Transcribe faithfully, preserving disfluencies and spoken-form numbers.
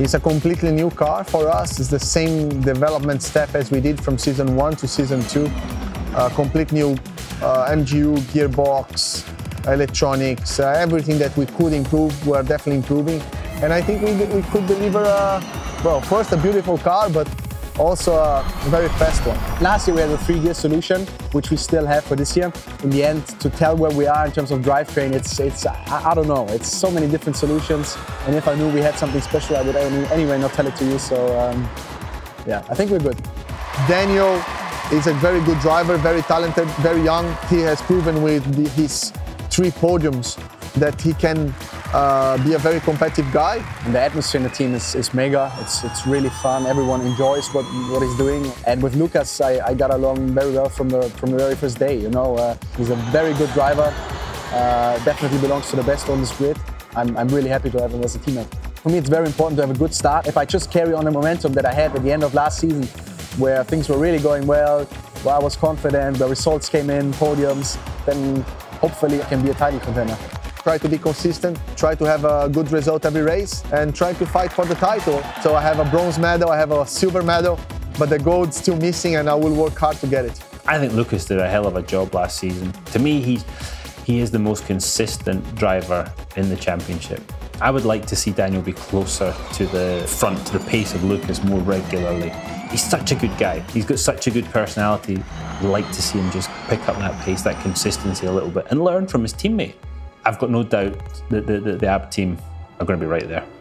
It's a completely new car for us. It's the same development step as we did from season one to season two. Uh, complete new uh, M G U, gearbox, electronics, uh, everything that we could improve, we're definitely improving. And I think we, we could deliver, a, well, first a beautiful car, but also a very fast one. Last year we had a three-gear solution, which we still have for this year. In the end, to tell where we are in terms of drivetrain, it's, it's I, I don't know, it's so many different solutions. And if I knew we had something special, I would anyway not tell it to you. So um, yeah, I think we're good. Daniel is a very good driver, very talented, very young. He has proven with the, his three podiums that he can Uh, be a very competitive guy. And the atmosphere in the team is, is mega. It's, it's really fun. Everyone enjoys what, what he's doing. And with Lucas, I, I got along very well from the, from the very first day. You know, uh, he's a very good driver. Uh, definitely belongs to the best on this grid. I'm, I'm really happy to have him as a teammate. For me, it's very important to have a good start. If I just carry on the momentum that I had at the end of last season, where things were really going well, where I was confident, the results came in, podiums, then hopefully I can be a title contender. Try to be consistent, try to have a good result every race, and try to fight for the title. So I have a bronze medal, I have a silver medal, but the gold's still missing and I will work hard to get it. I think Lucas did a hell of a job last season. To me, he's, he is the most consistent driver in the championship. I would like to see Daniel be closer to the front, to the pace of Lucas more regularly. He's such a good guy. He's got such a good personality. I'd like to see him just pick up that pace, that consistency a little bit, and learn from his teammate. I've got no doubt that the, the, the A B T team are going to be right there.